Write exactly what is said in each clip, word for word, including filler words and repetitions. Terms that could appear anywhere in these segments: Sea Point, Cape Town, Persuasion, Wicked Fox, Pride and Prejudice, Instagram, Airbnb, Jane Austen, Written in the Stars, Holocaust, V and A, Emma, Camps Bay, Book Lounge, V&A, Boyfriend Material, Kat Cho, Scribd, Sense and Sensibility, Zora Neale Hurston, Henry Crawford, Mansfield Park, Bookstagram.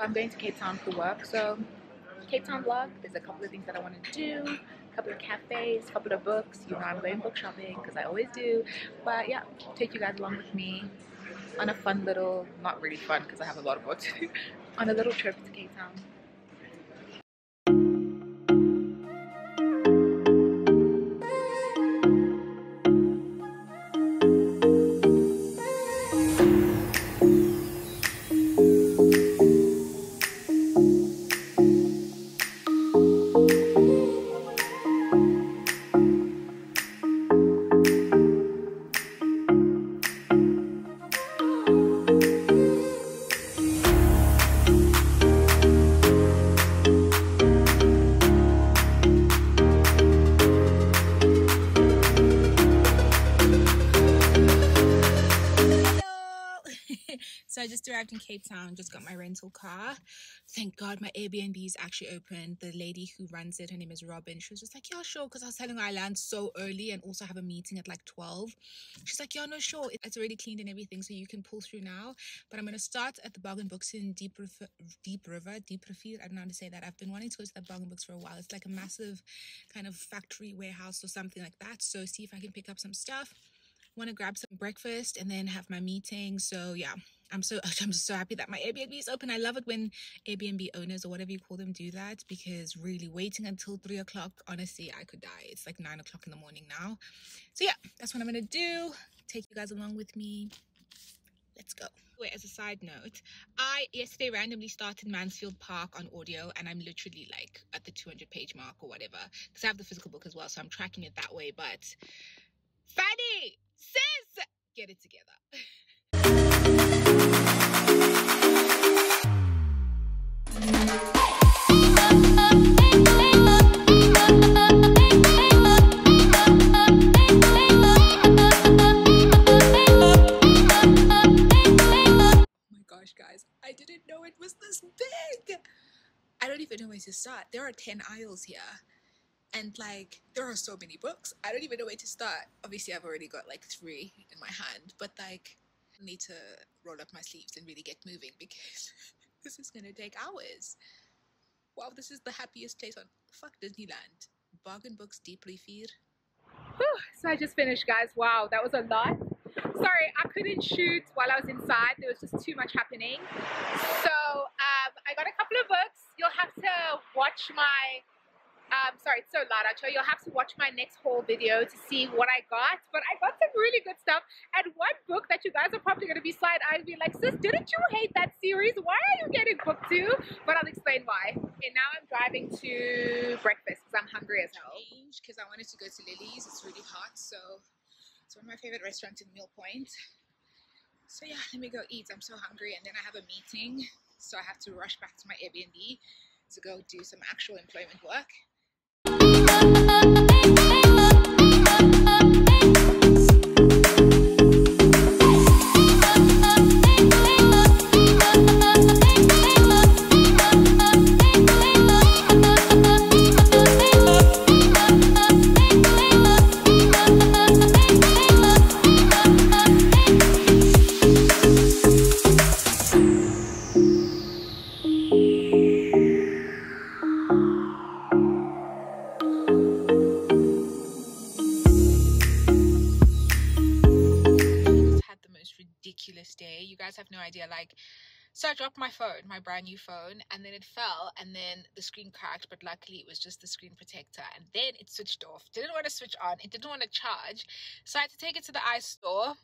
I'm going to Cape Town for work, so Cape Town vlog. There's a couple of things that I want to do, a couple of cafes, a couple of books. You know, I'm going book shopping because I always do. But yeah, I'll take you guys along with me on a fun little, not really fun because I have a lot of work to do, on a little trip to Cape Town. So I just arrived in Cape Town, just got my rental car. Thank God my Airbnb is actually open. The lady who runs it, her name is Robin. She was just like, yeah, sure. Because I was telling her I land so early and also have a meeting at like twelve. She's like, yeah, no, sure. It's already cleaned and everything, so you can pull through now. But I'm going to start at the Bargain Books in Deep River, Deep River, Deep River. I don't know how to say that. I've been wanting to go to the Bargain Books for a while. It's like a massive kind of factory warehouse or something like that. So see if I can pick up some stuff. Want to grab some breakfast and then have my meeting. So yeah, I'm so I'm just so happy that my Airbnb is open. I love it when Airbnb owners or whatever you call them do that, because really waiting until three o'clock, honestly, I could die. It's like nine o'clock in the morning now. So yeah, that's what I'm gonna do. Take you guys along with me. Let's go. Wait, as a side note, I yesterday randomly started Mansfield Park on audio, and I'm literally like at the two hundred page mark or whatever, because I have the physical book as well, so I'm tracking it that way. But Fanny! Sis, get it together. Oh my gosh, guys, I didn't know it was this big. I don't even know where to start. There are ten aisles here. And like, there are so many books. I don't even know where to start. Obviously, I've already got like three in my hand, but like, I need to roll up my sleeves and really get moving because this is gonna take hours. Wow, this is the happiest place on fuck Disneyland. Bargain Books Deep River. So I just finished, guys. Wow, that was a lot. Sorry, I couldn't shoot while I was inside. There was just too much happening. So um, I got a couple of books. You'll have to watch my. Um, sorry, it's so loud, actually. You'll have to watch my next haul video to see what I got. But I got some really good stuff. And one book that you guys are probably going to be side-eyed and be like, sis, didn't you hate that series? Why are you getting book two? But I'll explain why. Okay, now I'm driving to breakfast because I'm hungry as hell. Because I wanted to go to Lily's. It's really hot. So it's one of my favorite restaurants in Mill Point. So yeah, let me go eat. I'm so hungry. And then I have a meeting. So I have to rush back to my Airbnb to go do some actual employment work. So I dropped my phone, my brand new phone, and then it fell, and then the screen cracked, but luckily it was just the screen protector, and then it switched off. Didn't want to switch on, it didn't want to charge, so I had to take it to the iStore.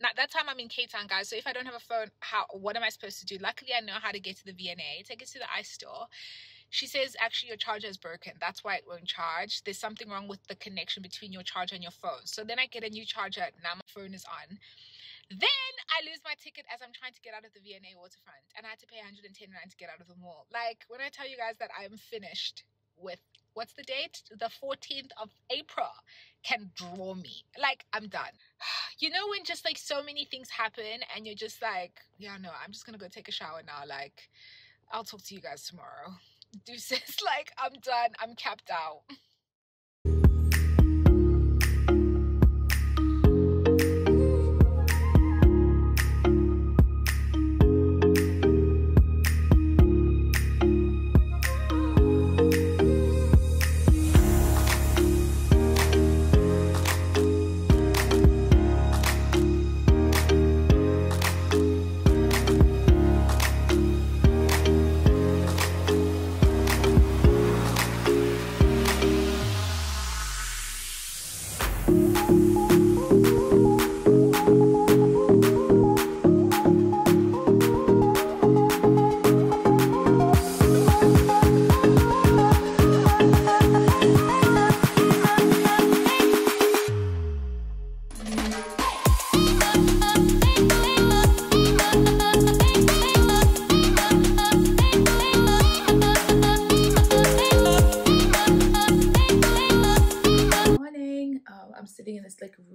Now, that time I'm in Cape Town, guys, so if I don't have a phone, how what am I supposed to do? Luckily, I know how to get to the V and A. Take it to the iStore. She says, actually, your charger is broken. That's why it won't charge. There's something wrong with the connection between your charger and your phone. So then I get a new charger. Now my phone is on. Then I lose my ticket as I'm trying to get out of the V and A waterfront, and I had to pay one hundred ten rand to get out of the mall. Like, when I tell you guys that I'm finished with, what's the date? The fourteenth of April can draw me. Like, I'm done. You know when just like so many things happen and you're just like, yeah, no, I'm just gonna go take a shower now. Like, I'll talk to you guys tomorrow. Deuces, like, I'm done. I'm capped out.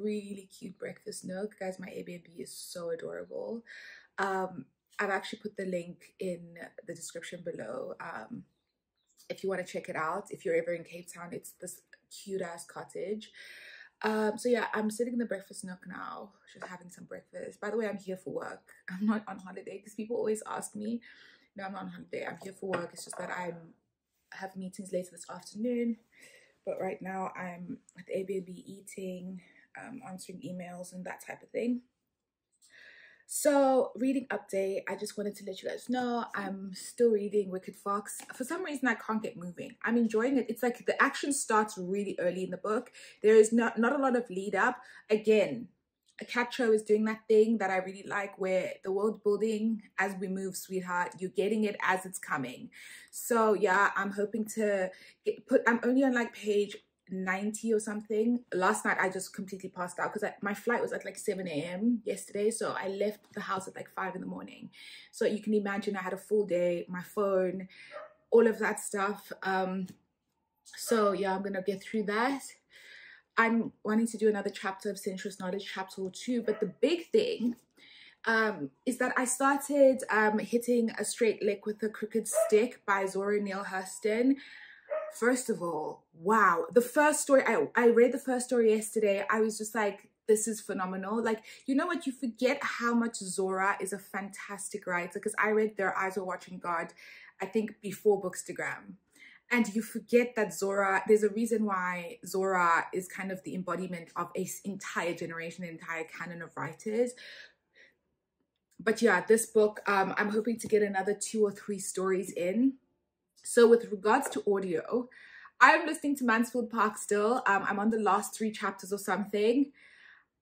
really cute breakfast nook. Guys, my Airbnb is so adorable. Um, I've actually put the link in the description below um, if you want to check it out. If you're ever in Cape Town, it's this cute ass cottage. Um, so yeah, I'm sitting in the breakfast nook now, just having some breakfast. By the way, I'm here for work. I'm not on holiday, because people always ask me. No, I'm not on holiday. I'm here for work. It's just that I'm have meetings later this afternoon. But right now I'm at the Airbnb eating, um, answering emails and that type of thing. So reading update, I just wanted to let you guys know I'm still reading Wicked Fox. For some reason, I can't get moving. I'm enjoying it. It's like the action starts really early in the book. There is not, not a lot of lead up. Again, Kat Cho is doing that thing that I really like where the world building as we move, sweetheart, you're getting it as it's coming. So yeah, I'm hoping to get put, I'm only on like page ninety or something. Last night I just completely passed out because my flight was at like seven A M yesterday, so I left the house at like five in the morning. So you can imagine I had a full day, my phone, all of that stuff. Um so yeah, I'm gonna get through that. I'm wanting to do another chapter of Sensuous Knowledge, chapter two, but the big thing um is that I started um Hitting a Straight Lick with a Crooked Stick by Zora Neale Hurston. First of all, wow, the first story, I, I read the first story yesterday. I was just like, this is phenomenal. Like, you know what? You forget how much Zora is a fantastic writer, because I read Their Eyes Were Watching God, I think, before Bookstagram. And you forget that Zora, there's a reason why Zora is kind of the embodiment of an entire generation, an entire canon of writers. But yeah, this book, um, I'm hoping to get another two or three stories in. So with regards to audio, I'm listening to Mansfield Park still. Um, I'm on the last three chapters or something.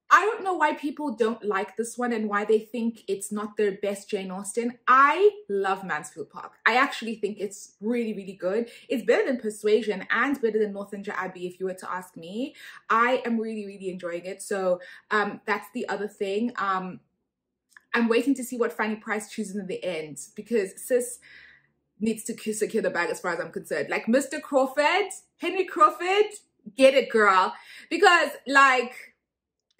I don't know why people don't like this one and why they think it's not their best Jane Austen. I love Mansfield Park. I actually think it's really, really good. It's better than Persuasion and better than Northanger Abbey, if you were to ask me. I am really, really enjoying it. So um, that's the other thing. Um, I'm waiting to see what Fanny Price chooses in the end, because sis needs to secure the bag as far as I'm concerned. Like, Mister Crawford, Henry Crawford, get it, girl. Because, like,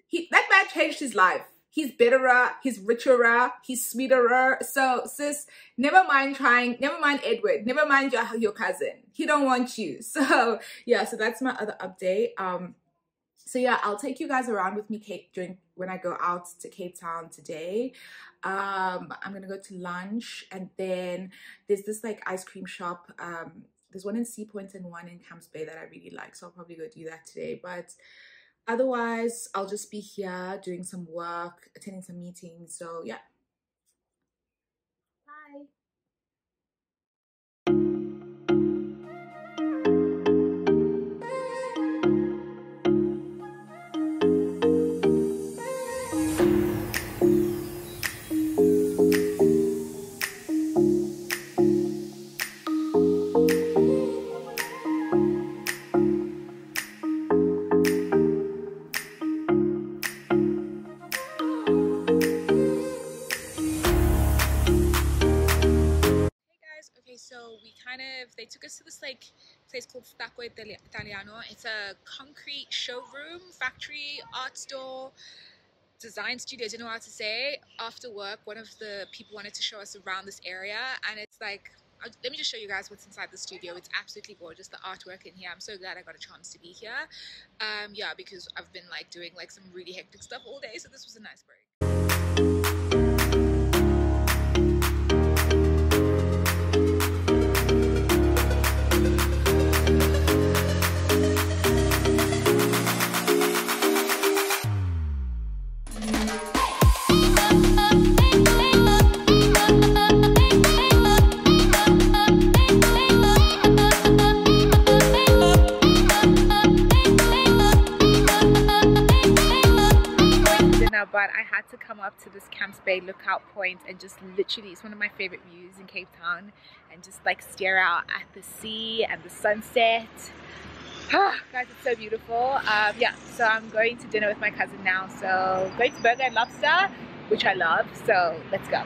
he, that man changed his life. He's betterer, he's richerer, he's sweeterer. So, sis, never mind trying, never mind Edward, never mind your, your cousin. He don't want you. So, yeah, so that's my other update. Um, so, yeah, I'll take you guys around with me Cape, during, when I go out to Cape Town today. um I'm gonna go to lunch, and then there's this like ice cream shop, um there's one in Sea Point and one in Camps Bay that I really like, so I'll probably go do that today. But otherwise, I'll just be here doing some work, attending some meetings. So yeah. They took us to this like place called Stacco Italiano. It's a concrete showroom, factory, art store, design studio, I don't know how to say. After work, one of the people wanted to show us around this area, and it's like, let me just show you guys what's inside the studio. It's absolutely gorgeous, the artwork in here. I'm so glad I got a chance to be here. Um, yeah, because I've been like doing like some really hectic stuff all day, so this was a nice break. But I had to come up to this Camps Bay lookout point and just literally, it's one of my favorite views in Cape Town, and just like stare out at the sea and the sunset. Ah, guys, it's so beautiful. Um, yeah, so I'm going to dinner with my cousin now. So going to Burger and Lobster, which I love. So let's go.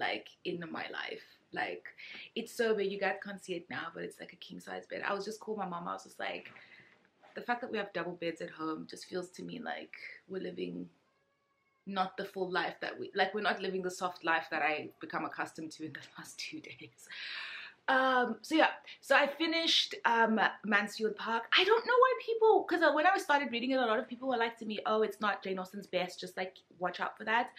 like in my life. Like, it's so big, you guys can't see it now, but it's like a king size bed. I was just calling my mom, I was just like, the fact that we have double beds at home just feels to me like we're living not the full life that we, like we're not living the soft life that I become accustomed to in the last two days. Um, so yeah, so I finished um, Mansfield Park. I don't know why people, because when I started reading it, a lot of people were like to me, oh, it's not Jane Austen's best, just like watch out for that.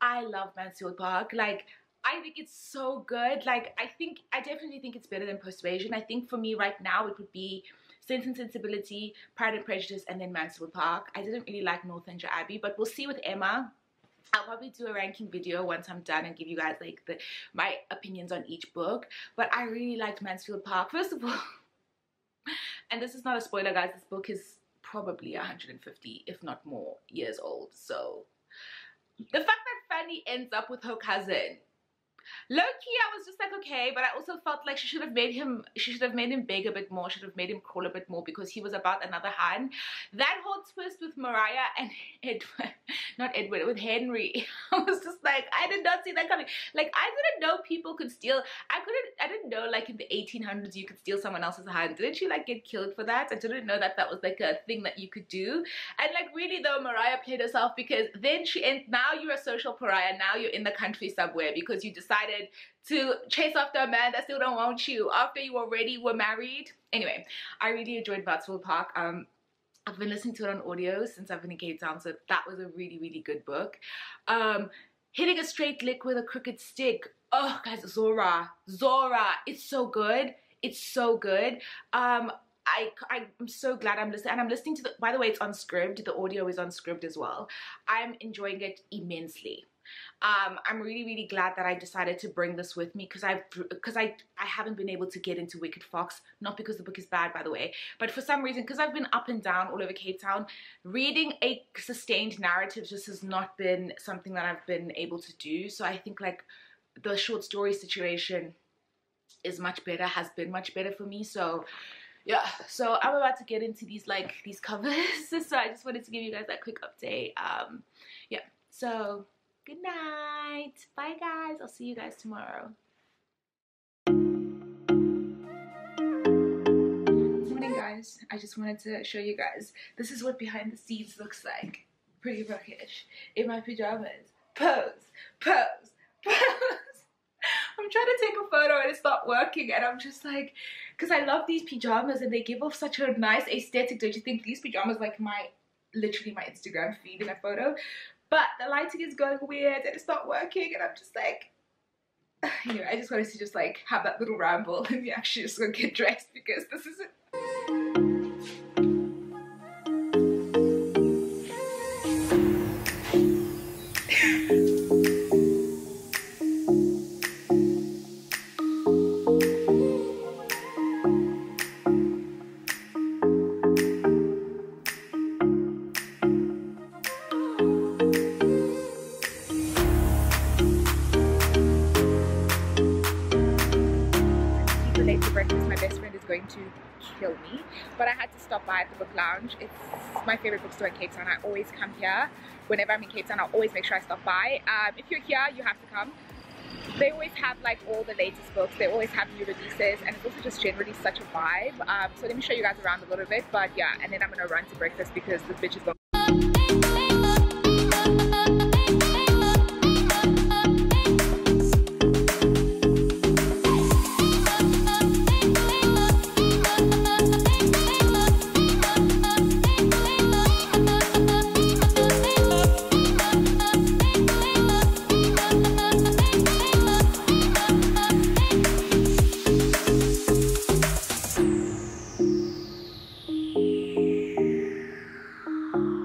I love Mansfield Park. Like, I think it's so good. Like, I think, I definitely think it's better than Persuasion. I think for me right now, it would be Sense and Sensibility, Pride and Prejudice, and then Mansfield Park. I didn't really like Northanger Abbey, but we'll see with Emma. I'll probably do a ranking video once I'm done and give you guys like the, my opinions on each book. But I really liked Mansfield Park. First of all, and this is not a spoiler, guys, this book is probably a hundred and fifty, if not more, years old. So the fact that Fanny ends up with her cousin, low-key, I was just like, okay, but I also felt like she should have made him, she should have made him beg a bit more, should have made him crawl a bit more, because he was about another Han. That whole twist with Mariah and Edward, not Edward, with Henry, I was just like, I did not see that coming. Like, I didn't know people could steal, I couldn't, I didn't know, like, in the eighteen hundreds, you could steal someone else's Han. Didn't she, like, get killed for that? I didn't know that that was, like, a thing that you could do. And, like, really, though, Mariah played herself, because then she, and now you're a social pariah, now you're in the country somewhere, because you decide to chase after a man that still don't want you after you already were married. Anyway, I really enjoyed Mansfield Park. Um, I've been listening to it on audio since I've been in Cape Town, so that was a really, really good book. Um, Hitting a Straight Lick with a Crooked Stick. Oh, guys, Zora. Zora. It's so good. It's so good. Um, I, I'm so glad I'm listening, and I'm listening to the, by the way, it's on Scribd. The audio is on Scribd as well. I'm enjoying it immensely. Um, I'm really, really glad that I decided to bring this with me, because I because I, I haven't been able to get into Wicked Fox, not because the book is bad, by the way, but for some reason, because I've been up and down all over Cape Town, reading a sustained narrative just has not been something that I've been able to do. So I think like the short story situation is much better, has been much better for me. So yeah, so I'm about to get into these like these covers. So I just wanted to give you guys that quick update. Um, yeah, so... Good night. Bye, guys. I'll see you guys tomorrow. Morning, guys. I just wanted to show you guys. This is what behind the scenes looks like. Pretty rockish. In my pajamas. Pose. Pose. Pose. I'm trying to take a photo and it's not working. And I'm just like, because I love these pajamas and they give off such a nice aesthetic. Don't you think? These pajamas like my, literally my Instagram feed in a photo. But the lighting is going weird and it's not working, and I'm just like, you know, I just wanted to just like have that little ramble and we actually just gonna get dressed because this isn't. By at the Book Lounge. It's my favorite bookstore in Cape Town. I always come here. Whenever I'm in Cape Town, I always make sure I stop by. Um, if you're here, you have to come. They always have like all the latest books. They always have new releases, and it's also just generally such a vibe. Um, so let me show you guys around a little bit, but yeah, and then I'm gonna run to breakfast because this bitch is going. Thank you.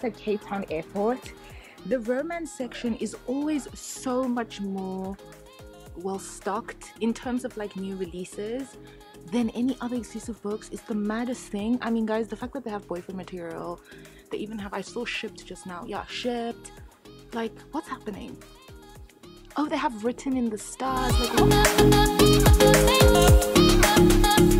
the Cape Town airport, the romance section is always so much more well stocked in terms of like new releases than any other exclusive books. It's the maddest thing. I mean, guys, the fact that they have Boyfriend Material, they even have I saw Shipped just now. Yeah, Shipped. Like, what's happening? Oh, they have Written in the Stars. Like,